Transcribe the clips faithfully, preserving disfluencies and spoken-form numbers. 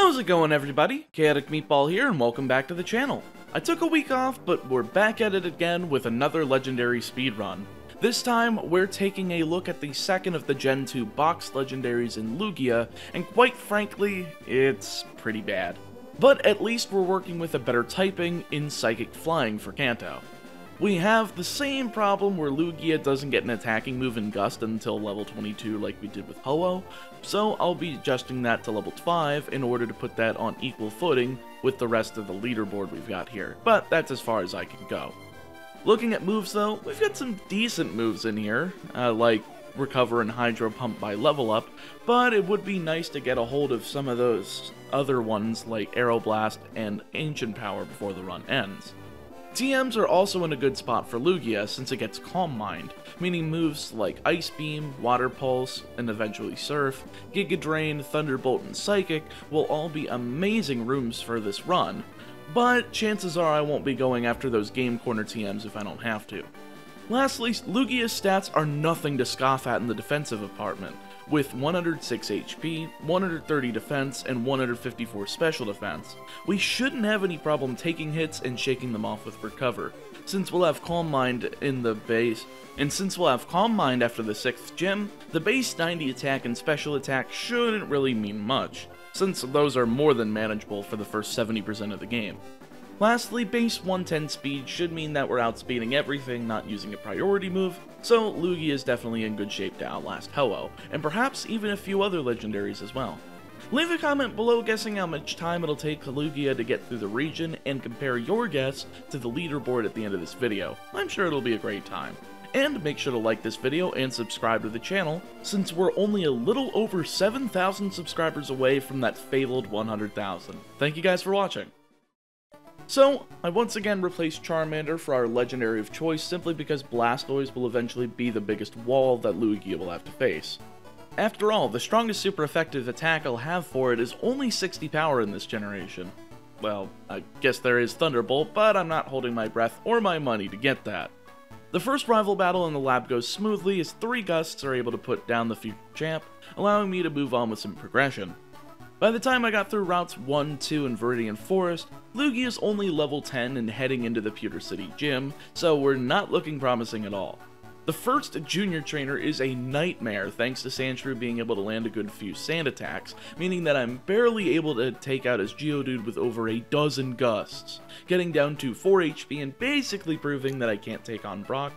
How's it going, everybody? Chaotic Meatball here, and welcome back to the channel. I took a week off, but we're back at it again with another legendary speedrun. This time, we're taking a look at the second of the Gen two box legendaries in Lugia, and quite frankly, it's pretty bad. But at least we're working with a better typing in Psychic Flying for Kanto. We have the same problem where Lugia doesn't get an attacking move in Gust until level twenty-two like we did with Ho-Oh, so I'll be adjusting that to level five in order to put that on equal footing with the rest of the leaderboard we've got here, but that's as far as I can go. Looking at moves though, we've got some decent moves in here, uh, like Recover and Hydro Pump by level up, but it would be nice to get a hold of some of those other ones like Aeroblast and Ancient Power before the run ends. T Ms are also in a good spot for Lugia since it gets Calm Mind, meaning moves like Ice Beam, Water Pulse, and eventually Surf, Giga Drain, Thunderbolt, and Psychic will all be amazing rooms for this run, but chances are I won't be going after those Game Corner T Ms if I don't have to. Lastly, Lugia's stats are nothing to scoff at in the defensive department, with one hundred six H P, one hundred thirty defense, and one hundred fifty-four special defense. We shouldn't have any problem taking hits and shaking them off with Recover, since we'll have Calm Mind in the base, and since we'll have Calm Mind after the sixth gym, the base ninety attack and special attack shouldn't really mean much, since those are more than manageable for the first seventy percent of the game. Lastly, base one ten speed should mean that we're outspeeding everything, not using a priority move, so Lugia is definitely in good shape to outlast Ho-Oh, and perhaps even a few other legendaries as well. Leave a comment below guessing how much time it'll take Lugia to get through the region, and compare your guess to the leaderboard at the end of this video. I'm sure it'll be a great time. And make sure to like this video and subscribe to the channel, since we're only a little over seven thousand subscribers away from that fabled one hundred thousand. Thank you guys for watching. So, I once again replaced Charmander for our legendary of choice simply because Blastoise will eventually be the biggest wall that Lugia will have to face. After all, the strongest super effective attack I'll have for it is only sixty power in this generation. Well, I guess there is Thunderbolt, but I'm not holding my breath or my money to get that. The first rival battle in the lab goes smoothly as three Gusts are able to put down the future champ, allowing me to move on with some progression. By the time I got through routes one, two, and Viridian Forest, Lugia's only level ten and heading into the Pewter City gym, so we're not looking promising at all. The first junior trainer is a nightmare thanks to Sandshrew being able to land a good few sand attacks, meaning that I'm barely able to take out his Geodude with over a dozen Gusts, getting down to four H P and basically proving that I can't take on Brock,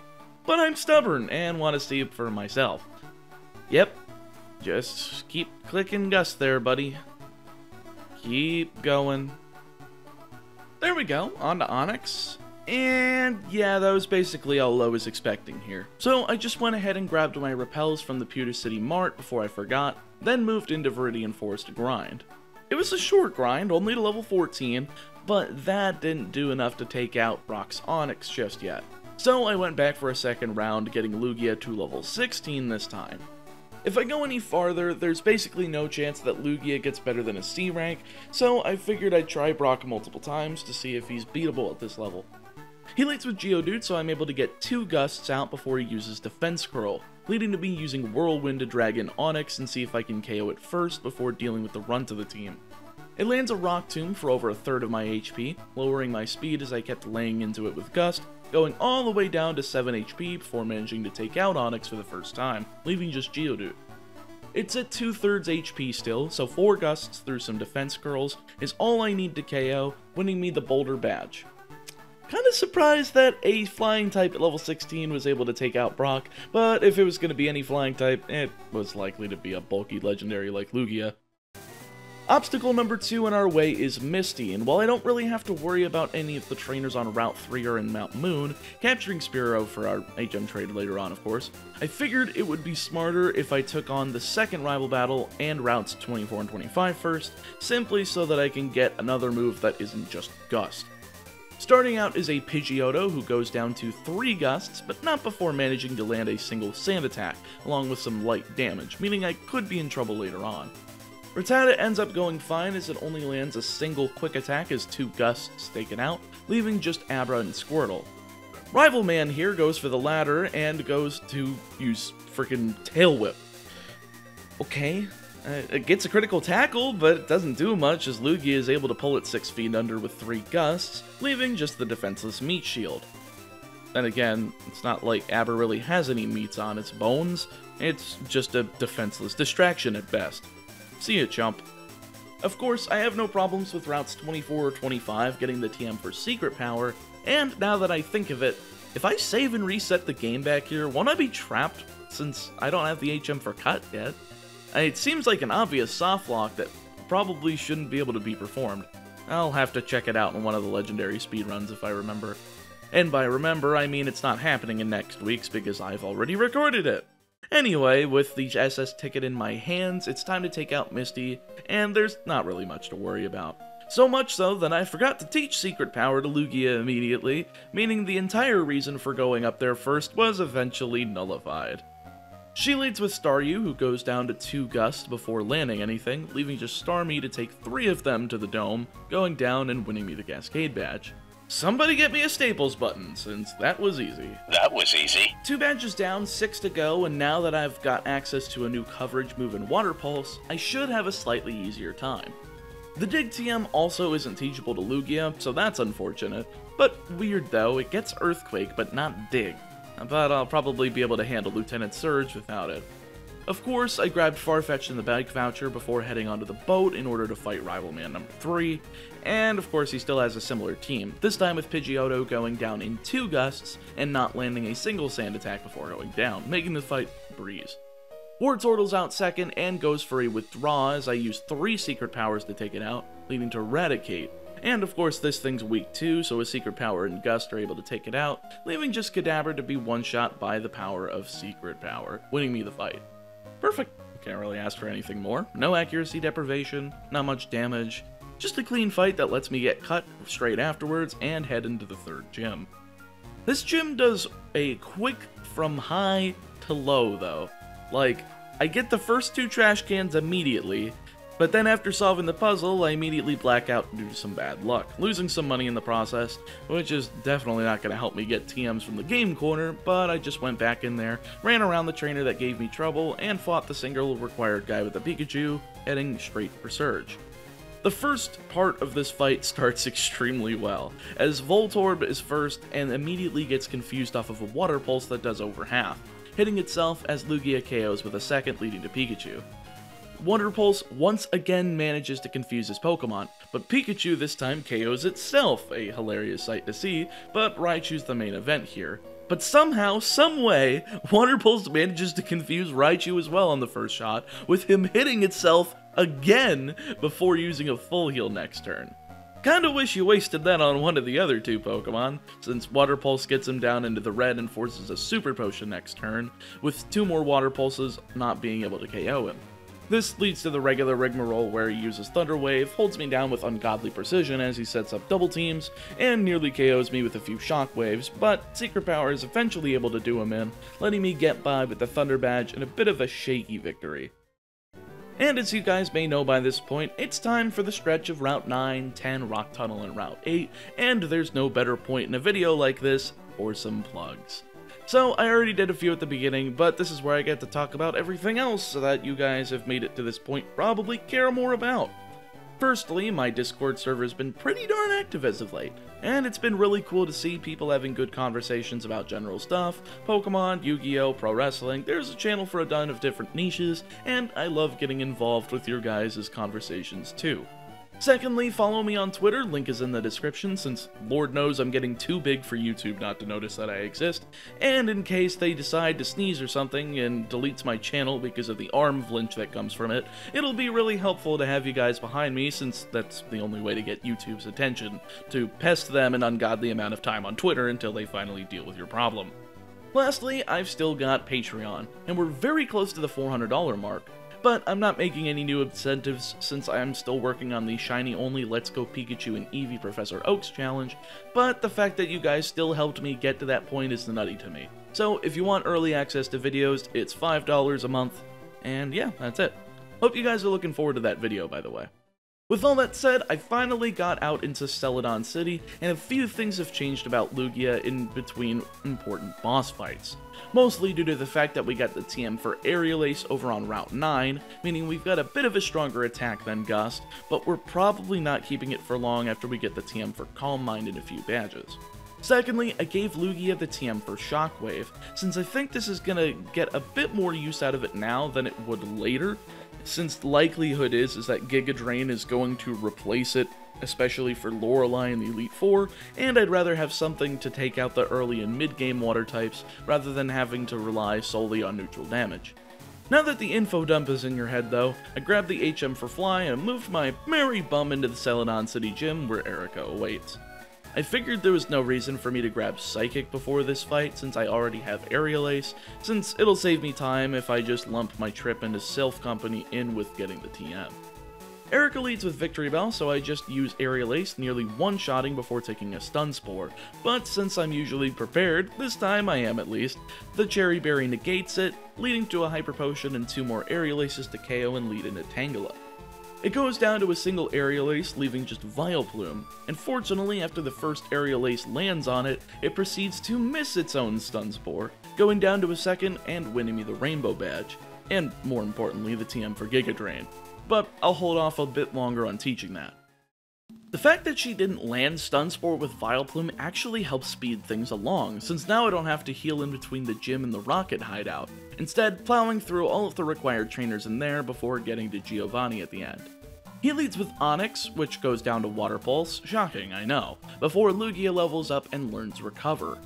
but I'm stubborn and want to see it for myself. Yep, just keep clicking Gust there, buddy. Keep going. There we go, on to Onyx. And yeah, that was basically all I was expecting here. So I just went ahead and grabbed my repels from the Pewter City Mart before I forgot, then moved into Viridian Forest to grind. It was a short grind, only to level fourteen, but that didn't do enough to take out Brock's Onyx just yet. So I went back for a second round, getting Lugia to level sixteen this time. If I go any farther, there's basically no chance that Lugia gets better than a C rank, so I figured I'd try Brock multiple times to see if he's beatable at this level. He leads with Geodude, so I'm able to get two Gusts out before he uses Defense Curl, leading to me using Whirlwind to drag in Onyx and see if I can K O it first before dealing with the runt of the team. It lands a Rock Tomb for over a third of my H P, lowering my speed as I kept laying into it with Gust, going all the way down to seven H P before managing to take out Onyx for the first time, leaving just Geodude. It's at two-thirds H P still, so four Gusts through some defense curls is all I need to K O, winning me the Boulder Badge. Kinda surprised that a flying type at level sixteen was able to take out Brock, but if it was gonna be any flying type, it was likely to be a bulky legendary like Lugia. Obstacle number two in our way is Misty, and while I don't really have to worry about any of the trainers on Route three or in Mount Moon, capturing Spearow for our H M trade later on of course, I figured it would be smarter if I took on the second rival battle and routes twenty-four and twenty-five first, simply so that I can get another move that isn't just Gust. Starting out is a Pidgeotto who goes down to three Gusts, but not before managing to land a single sand attack, along with some light damage, meaning I could be in trouble later on. Rattata ends up going fine as it only lands a single quick attack as two Gusts taken out, leaving just Abra and Squirtle. Rival Man here goes for the ladder and goes to use frickin' Tail Whip. Okay, It gets a critical tackle, but it doesn't do much as Lugia is able to pull it six feet under with three gusts, leaving just the defenseless meat shield. And again, it's not like Abra really has any meats on its bones, it's just a defenseless distraction at best. See ya, chump. Of course, I have no problems with routes twenty-four or twenty-five getting the T M for Secret Power, and now that I think of it, if I save and reset the game back here, won't I be trapped since I don't have the H M for Cut yet? It seems like an obvious soft lock that probably shouldn't be able to be performed. I'll have to check it out in one of the legendary speedruns if I remember. And by remember, I mean it's not happening in next week's because I've already recorded it. Anyway, with the S S ticket in my hands, it's time to take out Misty, and there's not really much to worry about. So much so that I forgot to teach Secret Power to Lugia immediately, meaning the entire reason for going up there first was eventually nullified. She leads with Staryu, who goes down to two gusts before landing anything, leaving just Starmie to take three of them to the dome, going down and winning me the Cascade Badge. Somebody get me a Staples button, since that was easy. That was easy. Two badges down, six to go, and now that I've got access to a new coverage move in Water Pulse, I should have a slightly easier time. The Dig T M also isn't teachable to Lugia, so that's unfortunate. But weird though, it gets Earthquake, but not Dig. But I'll probably be able to handle Lieutenant Surge without it. Of course, I grabbed Farfetch'd in the bag voucher before heading onto the boat in order to fight Rival Man number three, and of course he still has a similar team, this time with Pidgeotto going down in two gusts and not landing a single Sand Attack before going down, making the fight breeze. Wartortle's out second and goes for a Withdraw as I use three Secret Powers to take it out, leading to Eradicate. And of course this thing's weak too, so a Secret Power and Gust are able to take it out, leaving just Kadabra to be one-shot by the power of Secret Power, winning me the fight. Perfect. Can't really ask for anything more. No accuracy deprivation, not much damage, just a clean fight that lets me get cut straight afterwards and head into the third gym. This gym does a quick from high to low though. Like, I get the first two trash cans immediately, but then after solving the puzzle, I immediately black out due to some bad luck, losing some money in the process, which is definitely not going to help me get T Ms from the Game Corner, but I just went back in there, ran around the trainer that gave me trouble, and fought the single required guy with the Pikachu, heading straight for Surge. The first part of this fight starts extremely well, as Voltorb is first and immediately gets confused off of a Water Pulse that does over half, hitting itself as Lugia K Os with a second leading to Pikachu. Water Pulse once again manages to confuse his Pokemon, but Pikachu this time K Os itself, a hilarious sight to see, but Raichu's the main event here. But somehow, someway, Water Pulse manages to confuse Raichu as well on the first shot, with him hitting itself again before using a full heal next turn. Kinda wish you wasted that on one of the other two Pokemon, since Water Pulse gets him down into the red and forces a Super Potion next turn, with two more Water Pulses not being able to K O him. This leads to the regular rigmarole where he uses Thunder Wave, holds me down with ungodly precision as he sets up double teams, and nearly K Os me with a few shock waves, but Secret Power is eventually able to do him in, letting me get by with the Thunder Badge and a bit of a shaky victory. And as you guys may know by this point, it's time for the stretch of Route nine, ten, Rock Tunnel, and Route eight, and there's no better point in a video like this or some plugs. So, I already did a few at the beginning, but this is where I get to talk about everything else so that you guys have made it to this point probably care more about. Firstly, my Discord server has been pretty darn active as of late, and it's been really cool to see people having good conversations about general stuff, Pokemon, Yu-Gi-Oh!, pro wrestling, there's a channel for a ton of different niches, and I love getting involved with your guys' conversations too. Secondly, follow me on Twitter, link is in the description since Lord knows I'm getting too big for YouTube not to notice that I exist, and in case they decide to sneeze or something and deletes my channel because of the arm flinch that comes from it, it'll be really helpful to have you guys behind me since that's the only way to get YouTube's attention, to pest them an ungodly amount of time on Twitter until they finally deal with your problem. Lastly, I've still got Patreon, and we're very close to the four hundred dollar mark. But I'm not making any new incentives since I'm still working on the Shiny Only Let's Go Pikachu and Eevee Professor Oaks challenge, but the fact that you guys still helped me get to that point is nutty to me. So if you want early access to videos, it's five dollars a month, and yeah, that's it. Hope you guys are looking forward to that video, by the way. With all that said, I finally got out into Celadon City, and a few things have changed about Lugia in between important boss fights. Mostly due to the fact that we got the T M for Aerial Ace over on Route nine, meaning we've got a bit of a stronger attack than Gust, but we're probably not keeping it for long after we get the T M for Calm Mind in a few badges. Secondly, I gave Lugia the T M for Shockwave, since I think this is gonna get a bit more use out of it now than it would later, since the likelihood is, is that Giga Drain is going to replace it, especially for Lorelei in the Elite four, and I'd rather have something to take out the early and mid-game water types, rather than having to rely solely on neutral damage. Now that the info dump is in your head though, I grabbed the H M for Fly and moved my merry bum into the Celadon City Gym where Erika awaits. I figured there was no reason for me to grab Psychic before this fight since I already have Aerial Ace, since it'll save me time if I just lump my trip into Sylph Company in with getting the T M. Erika leads with Victory Bell, so I just use Aerial Ace nearly one-shotting before taking a Stun Spore, but since I'm usually prepared, this time I am at least, the Cherry Berry negates it, leading to a Hyper Potion and two more Aerial Aces to K O and lead into Tangela. It goes down to a single Aerial Ace, leaving just Vileplume, and fortunately after the first Aerial Ace lands on it, it proceeds to miss its own Stun Spore, going down to a second and winning me the Rainbow Badge, and more importantly the T M for Giga Drain, but I'll hold off a bit longer on teaching that. The fact that she didn't land Stun Spore with Vileplume actually helps speed things along, since now I don't have to heal in between the gym and the rocket hideout, instead plowing through all of the required trainers in there before getting to Giovanni at the end. He leads with Onyx, which goes down to Water Pulse, shocking I know, before Lugia levels up and learns Recover.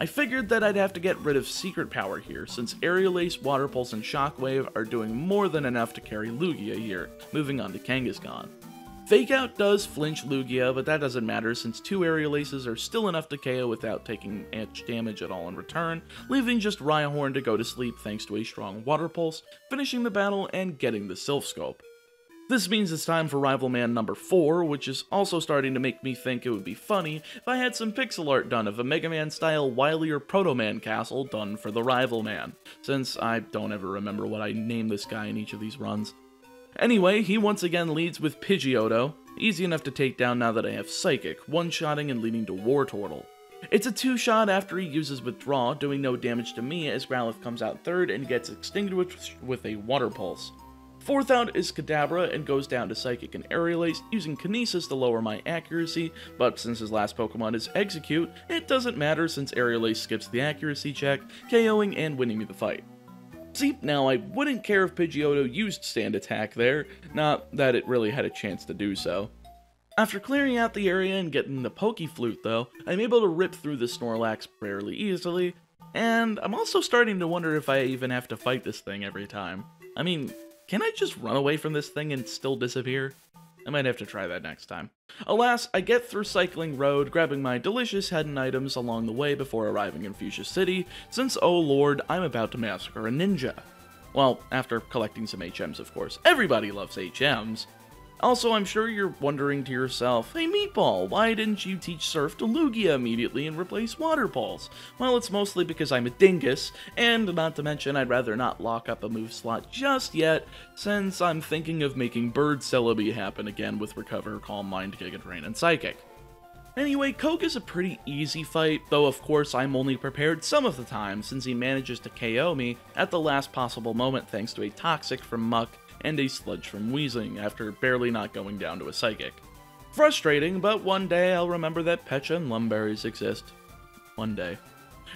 I figured that I'd have to get rid of Secret Power here, since Aerial Ace, Water Pulse, and Shockwave are doing more than enough to carry Lugia here, moving on to Kangaskhan. Fake Out does flinch Lugia, but that doesn't matter since two Aerial Aces are still enough to K O without taking much damage at all in return, leaving just Rhyhorn to go to sleep thanks to a strong Water Pulse, finishing the battle and getting the Sylph Scope. This means it's time for Rival Man number four, which is also starting to make me think it would be funny if I had some pixel art done of a Mega Man style Wily or Proto Man castle done for the Rival Man, since I don't ever remember what I named this guy in each of these runs. Anyway, he once again leads with Pidgeotto, easy enough to take down now that I have Psychic, one-shotting and leading to Wartortle. It's a two-shot after he uses Withdraw, doing no damage to me as Growlithe comes out third and gets extinguished with a Water Pulse. Fourth out is Kadabra and goes down to Psychic and Aerial Ace, using Kinesis to lower my accuracy, but since his last Pokemon is Execute, it doesn't matter since Aerial Ace skips the accuracy check, KOing and winning me the fight. See, now I wouldn't care if Pidgeotto used Sand Attack there, not that it really had a chance to do so. After clearing out the area and getting the Pokeflute though, I'm able to rip through the Snorlax fairly easily, and I'm also starting to wonder if I even have to fight this thing every time. I mean, can I just run away from this thing and still disappear? I might have to try that next time. Alas, I get through Cycling Road, grabbing my delicious hidden items along the way before arriving in Fuchsia City, since oh lord, I'm about to massacre a ninja. Well, after collecting some H Ms of course. Everybody loves H Ms! Also, I'm sure you're wondering to yourself, hey Meatball, why didn't you teach Surf to Lugia immediately and replace Water Pulse? Well, it's mostly because I'm a dingus, and not to mention I'd rather not lock up a move slot just yet, since I'm thinking of making Bird Celebi happen again with Recover, Calm Mind, Giga Drain, and Psychic. Anyway, Koga's a pretty easy fight, though of course I'm only prepared some of the time since he manages to K O me at the last possible moment thanks to a Toxic from Muk and a Sludge from Weezing after barely not going down to a Psychic. Frustrating, but one day I'll remember that Pecha and Lumberries exist. One day.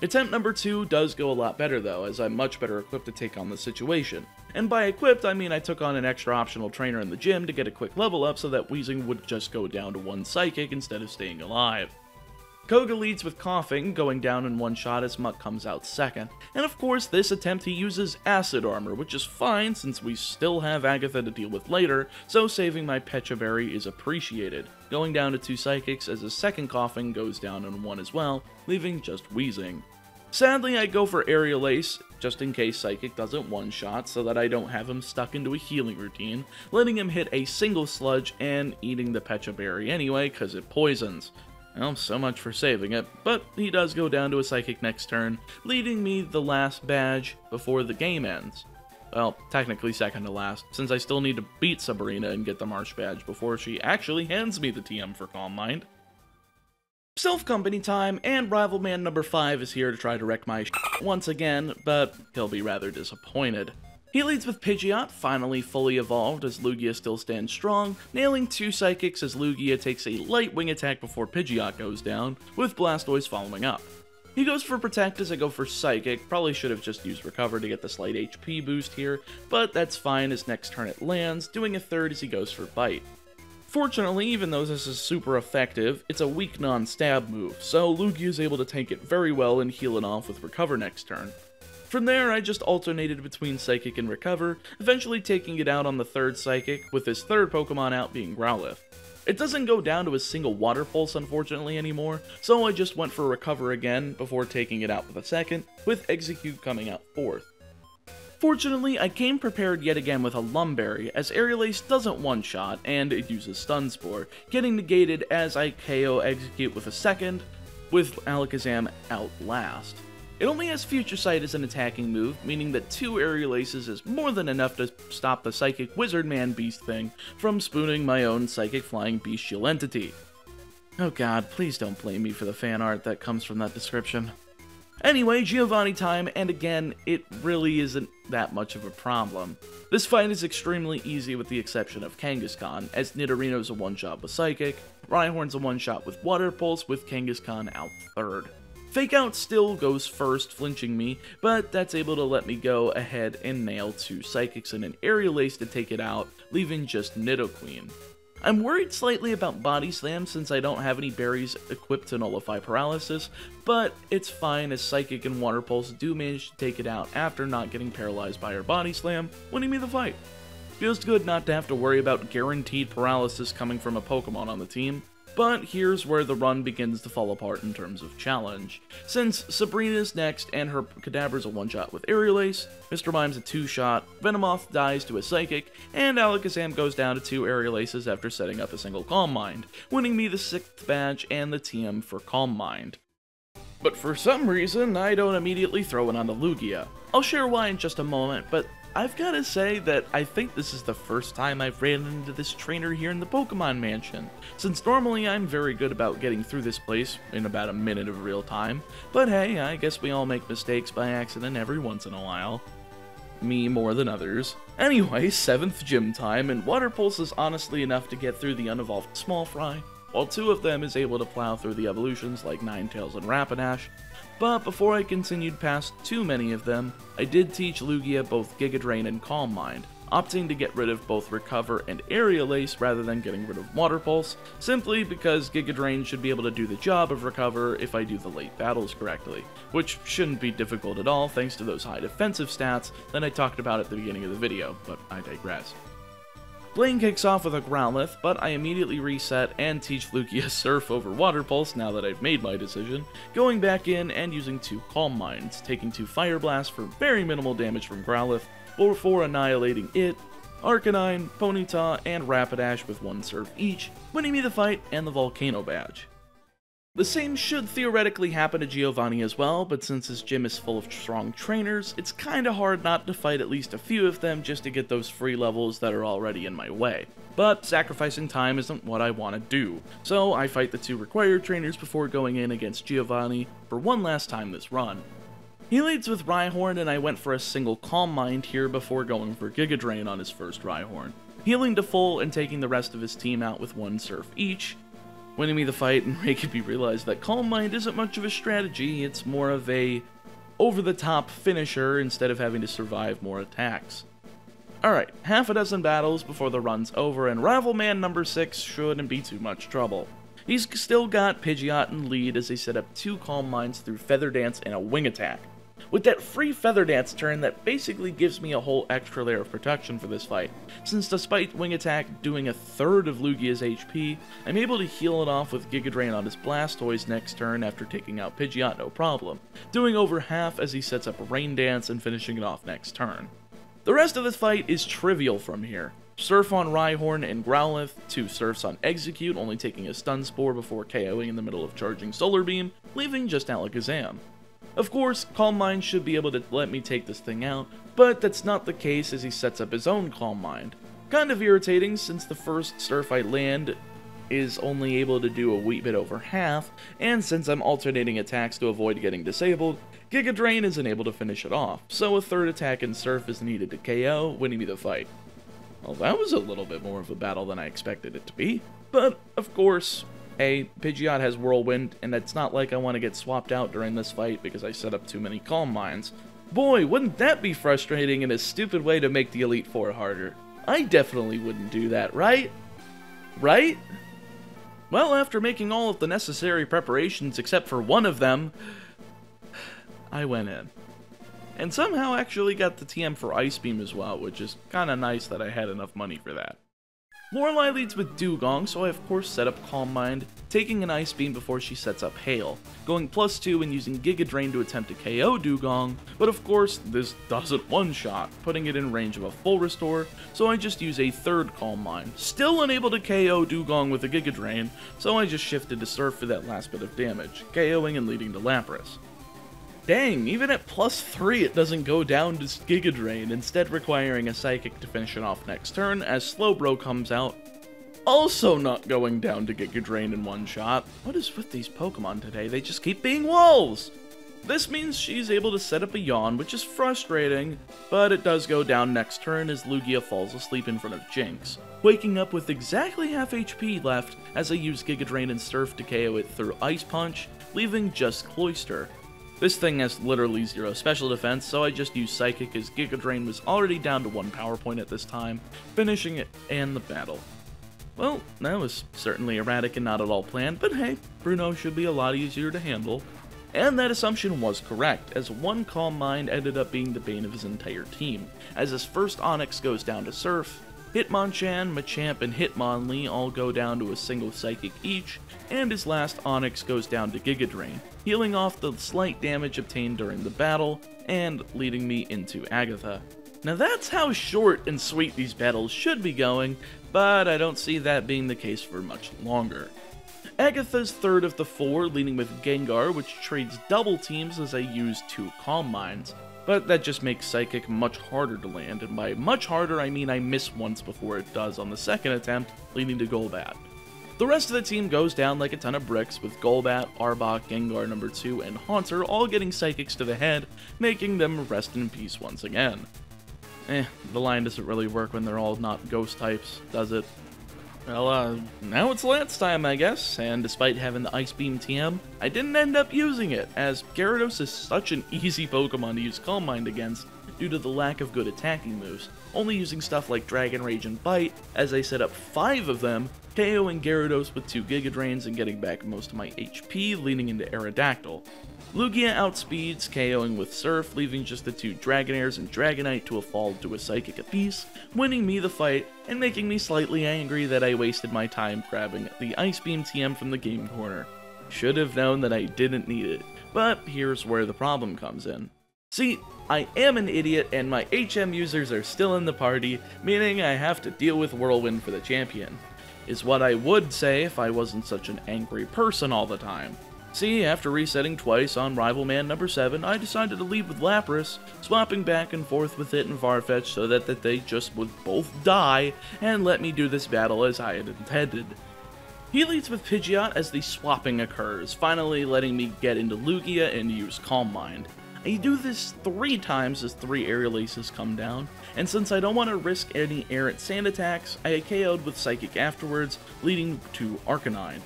Attempt number two does go a lot better though, as I'm much better equipped to take on the situation. And by equipped, I mean I took on an extra optional trainer in the gym to get a quick level up so that Weezing would just go down to one Psychic instead of staying alive. Koga leads with Coughing, going down in one shot as Muk comes out second, and of course this attempt he uses Acid Armor, which is fine since we still have Agatha to deal with later, so saving my Pecha Berry is appreciated, going down to two Psychics as his second Coughing goes down in one as well, leaving just Weezing. Sadly I go for Aerial Ace, just in case Psychic doesn't one-shot so that I don't have him stuck into a healing routine, letting him hit a single Sludge and eating the Pecha Berry anyway cause it poisons. Well, so much for saving it, but he does go down to a Psychic next turn, leading me the last badge before the game ends. Well, technically second to last, since I still need to beat Sabrina and get the Marsh Badge before she actually hands me the T M for Calm Mind. Self company time, and rival man number five is here to try to wreck my sh once again, but he'll be rather disappointed. He leads with Pidgeot, finally fully evolved as Lugia still stands strong, nailing two Psychics as Lugia takes a light wing attack before Pidgeot goes down, with Blastoise following up. He goes for Protect as I go for Psychic, probably should have just used Recover to get the slight H P boost here, but that's fine as next turn it lands, doing a third as he goes for Bite. Fortunately, even though this is super effective, it's a weak non-stab move, so Lugia is able to tank it very well and heal it off with Recover next turn. From there, I just alternated between Psychic and Recover, eventually taking it out on the third Psychic, with his third Pokemon out being Growlithe. It doesn't go down to a single Water Pulse unfortunately anymore, so I just went for Recover again before taking it out with a second, with Execute coming out fourth. Fortunately, I came prepared yet again with a Lumberry, as Aerial Ace doesn't one-shot, and it uses Stun Spore, getting negated as I K O Execute with a second, with Alakazam out last. It only has Future Sight as an attacking move, meaning that two Aerial Aces is more than enough to stop the Psychic Wizard Man Beast thing from spooning my own Psychic Flying Bestial Entity. Oh god, please don't blame me for the fan art that comes from that description. Anyway, Giovanni time, and again, it really isn't that much of a problem. This fight is extremely easy with the exception of Kangaskhan, as Nidorino's a one-shot with Psychic, Rhyhorn's a one-shot with Water Pulse, with Kangaskhan out third. Fake Out still goes first, flinching me, but that's able to let me go ahead and nail two Psychics and an Aerial Ace to take it out, leaving just Nidoqueen. I'm worried slightly about Body Slam since I don't have any berries equipped to nullify paralysis, but it's fine as Psychic and Water Pulse do manage to take it out after not getting paralyzed by her Body Slam, winning me the fight. Feels good not to have to worry about guaranteed paralysis coming from a Pokemon on the team, but here's where the run begins to fall apart in terms of challenge. Since Sabrina's next and her Kadabra's a one-shot with Aerial Ace, Mister Mime's a two-shot, Venomoth dies to a Psychic, and Alakazam goes down to two Aerial Aces after setting up a single Calm Mind, winning me the sixth badge and the T M for Calm Mind. But for some reason, I don't immediately throw it on the Lugia. I'll share why in just a moment, but I've gotta say that I think this is the first time I've ran into this trainer here in the Pokemon Mansion, since normally I'm very good about getting through this place in about a minute of real time, but hey, I guess we all make mistakes by accident every once in a while. Me more than others. Anyway, seventh gym time, and Water Pulse is honestly enough to get through the unevolved Small Fry, while two of them is able to plow through the evolutions like Ninetales and Rapidash. But before I continued past too many of them, I did teach Lugia both Giga Drain and Calm Mind, opting to get rid of both Recover and Aerial Ace rather than getting rid of Water Pulse, simply because Giga Drain should be able to do the job of Recover if I do the late battles correctly, which shouldn't be difficult at all thanks to those high defensive stats that I talked about at the beginning of the video, but I digress. Blaine kicks off with a Growlithe, but I immediately reset and teach Lugia Surf over Water Pulse now that I've made my decision, going back in and using two Calm Minds, taking two Fire Blasts for very minimal damage from Growlithe, before annihilating it, Arcanine, Ponyta, and Rapidash with one Surf each, winning me the fight and the Volcano Badge. The same should theoretically happen to Giovanni as well, but since his gym is full of strong trainers, it's kinda hard not to fight at least a few of them just to get those free levels that are already in my way. But sacrificing time isn't what I want to do, so I fight the two required trainers before going in against Giovanni for one last time this run. He leads with Rhyhorn, and I went for a single Calm Mind here before going for Giga Drain on his first Rhyhorn, healing to full and taking the rest of his team out with one Surf each, winning me the fight and making me realize that Calm Mind isn't much of a strategy, it's more of a over-the-top finisher instead of having to survive more attacks. Alright, half a dozen battles before the run's over, and Rival Man number six shouldn't be too much trouble. He's still got Pidgeot in lead as they set up two Calm Minds through Feather Dance and a Wing Attack. With that free Feather Dance turn, that basically gives me a whole extra layer of protection for this fight, since despite Wing Attack doing a third of Lugia's H P, I'm able to heal it off with Giga Drain on his Blastoise next turn after taking out Pidgeot no problem, doing over half as he sets up a Rain Dance and finishing it off next turn. The rest of this fight is trivial from here. Surf on Rhyhorn and Growlithe, two Surfs on Execute, only taking a Stun Spore before KOing in the middle of charging Solar Beam, leaving just Alakazam. Of course, Calm Mind should be able to let me take this thing out, but that's not the case as he sets up his own Calm Mind. Kind of irritating since the first Surf I land is only able to do a wee bit over half, and since I'm alternating attacks to avoid getting disabled, Giga Drain isn't able to finish it off, so a third attack in Surf is needed to K O, winning me the fight. Well, that was a little bit more of a battle than I expected it to be, but of course, hey, Pidgeot has Whirlwind, and it's not like I want to get swapped out during this fight because I set up too many Calm Minds. Boy, wouldn't that be frustrating in a stupid way to make the Elite Four harder. I definitely wouldn't do that, right? Right? Well, after making all of the necessary preparations except for one of them, I went in. And somehow actually got the T M for Ice Beam as well, which is kinda nice that I had enough money for that. Lorelei leads with Dewgong, so I of course set up Calm Mind, taking an Ice Beam before she sets up Hail, going plus two and using Giga Drain to attempt to K O Dewgong, but of course this doesn't one-shot, putting it in range of a full restore, so I just use a third Calm Mind, still unable to K O Dewgong with a Giga Drain, so I just shifted to Surf for that last bit of damage, KOing and leading to Lapras. Dang, even at plus three it doesn't go down to Giga Drain, instead requiring a Psychic to finish it off next turn as Slowbro comes out, also not going down to Giga Drain in one shot. What is with these Pokemon today? They just keep being wolves! This means she's able to set up a Yawn, which is frustrating, but it does go down next turn as Lugia falls asleep in front of Jinx, waking up with exactly half H P left as I use Giga Drain and Surf to K O it through Ice Punch, leaving just Cloyster. This thing has literally zero special defense, so I just used Psychic as Giga Drain was already down to one power point at this time, finishing it and the battle. Well, that was certainly erratic and not at all planned, but hey, Bruno should be a lot easier to handle. And that assumption was correct, as one Calm Mind ended up being the bane of his entire team, as his first Onyx goes down to Surf, Hitmonchan, Machamp, and Hitmonlee all go down to a single Psychic each, and his last Onyx goes down to Giga Drain, healing off the slight damage obtained during the battle, and leading me into Agatha. Now that's how short and sweet these battles should be going, but I don't see that being the case for much longer. Agatha's third of the four, leading with Gengar, which trades double teams as I use two Calm Minds, but that just makes Psychic much harder to land, and by much harder I mean I miss once before it does on the second attempt, leading to Golbat. The rest of the team goes down like a ton of bricks, with Golbat, Arbok, Gengar number two, and Haunter all getting Psychics to the head, making them rest in peace once again. Eh, the line doesn't really work when they're all not Ghost types, does it? Well, uh, now it's Lance time, I guess, and despite having the Ice Beam T M, I didn't end up using it, as Gyarados is such an easy Pokemon to use Calm Mind against due to the lack of good attacking moves, only using stuff like Dragon Rage and Bite, as I set up five of them, KOing Gyarados with two Giga Drains and getting back most of my H P, leading into Aerodactyl. Lugia outspeeds, KOing with Surf, leaving just the two Dragonairs and Dragonite to a fall to a Psychic apiece, winning me the fight and making me slightly angry that I wasted my time grabbing the Ice Beam T M from the Game Corner. Should have known that I didn't need it, but here's where the problem comes in. See, I am an idiot and my H M users are still in the party, meaning I have to deal with Whirlwind for the champion, is what I would say if I wasn't such an angry person all the time. See, after resetting twice on Rival Man number seven, I decided to lead with Lapras, swapping back and forth with it and Farfetch'd so that, that they just would both die and let me do this battle as I had intended. He leads with Pidgeot as the swapping occurs, finally letting me get into Lugia and use Calm Mind. I do this three times as three Aerial Aces come down, and since I don't want to risk any errant Sand Attacks, I K O'd with Psychic afterwards, leading to Arcanine.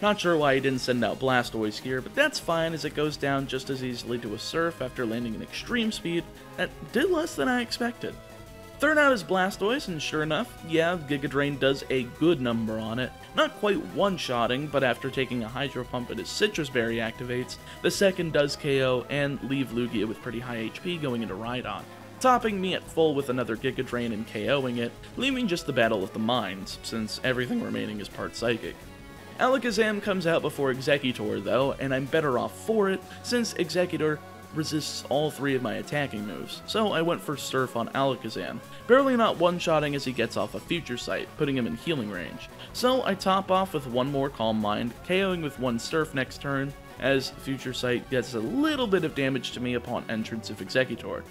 Not sure why I didn't send out Blastoise here, but that's fine as it goes down just as easily to a Surf after landing an Extreme Speed that did less than I expected. Third out is Blastoise, and sure enough, yeah, Giga Drain does a good number on it. Not quite one-shotting, but after taking a Hydro Pump and his Citrus Berry activates, the second does K O and leave Lugia with pretty high H P going into Rhydon, topping me at full with another Giga Drain and KOing it, leaving just the Battle of the Minds, since everything remaining is part Psychic. Alakazam comes out before Executor though, and I'm better off for it, since Executor resists all three of my attacking moves, so I went for Surf on Alakazam, barely not one-shotting as he gets off a Future Sight, putting him in healing range. So I top off with one more Calm Mind, KOing with one Surf next turn, as Future Sight gets a little bit of damage to me upon entrance of Executor.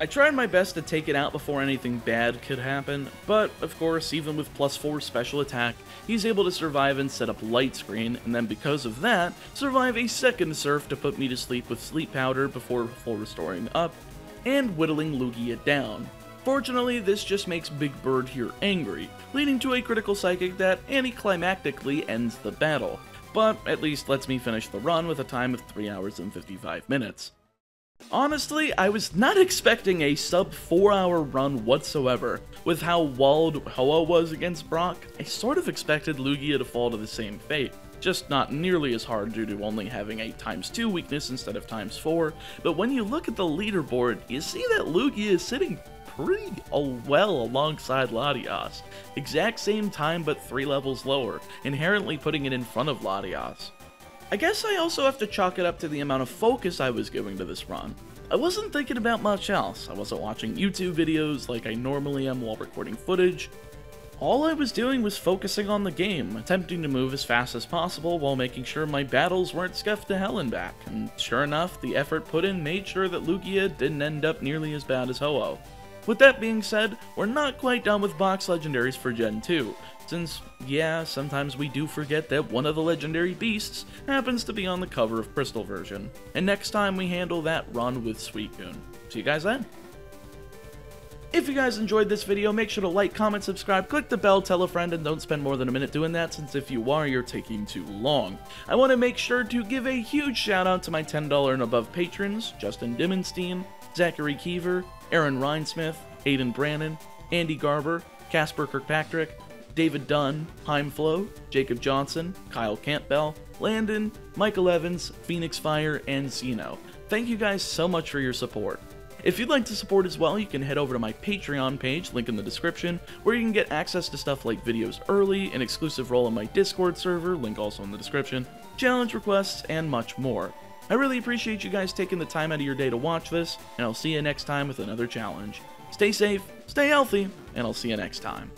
I tried my best to take it out before anything bad could happen, but of course, even with plus four special attack, he's able to survive and set up Light Screen, and then because of that, survive a second Surf to put me to sleep with Sleep Powder before full restoring up, and whittling Lugia down. Fortunately, this just makes Big Bird here angry, leading to a critical Psychic that anticlimactically ends the battle, but at least lets me finish the run with a time of three hours and fifty-five minutes. Honestly, I was not expecting a sub four hour run whatsoever. With how walled Ho-Oh was against Brock, I sort of expected Lugia to fall to the same fate. Just not nearly as hard due to only having a times two weakness instead of times four, but when you look at the leaderboard, you see that Lugia is sitting pretty well alongside Latias. Exact same time but three levels lower, inherently putting it in front of Latias. I guess I also have to chalk it up to the amount of focus I was giving to this run. I wasn't thinking about much else. I wasn't watching YouTube videos like I normally am while recording footage. All I was doing was focusing on the game, attempting to move as fast as possible while making sure my battles weren't scuffed to hell and back, and sure enough, the effort put in made sure that Lugia didn't end up nearly as bad as Ho-Oh. With that being said, we're not quite done with box legendaries for Gen two, since, yeah, sometimes we do forget that one of the legendary beasts happens to be on the cover of Crystal version, and next time we handle that run with Suicune. See you guys then. If you guys enjoyed this video, make sure to like, comment, subscribe, click the bell, tell a friend, and don't spend more than a minute doing that, since if you are, you're taking too long. I want to make sure to give a huge shout out to my ten dollar and above patrons, Justin Dimenstein, Zachary Kiever, Aaron Rinesmith, Aiden Brannon, Andy Garber, Casper Kirkpatrick, David Dunn, Heimflow, Jacob Johnson, Kyle Campbell, Landon, Michael Evans, Phoenix Fire, and Zeno. Thank you guys so much for your support. If you'd like to support as well, you can head over to my Patreon page, link in the description, where you can get access to stuff like videos early, an exclusive role on my Discord server, link also in the description, challenge requests, and much more. I really appreciate you guys taking the time out of your day to watch this, and I'll see you next time with another challenge. Stay safe, stay healthy, and I'll see you next time.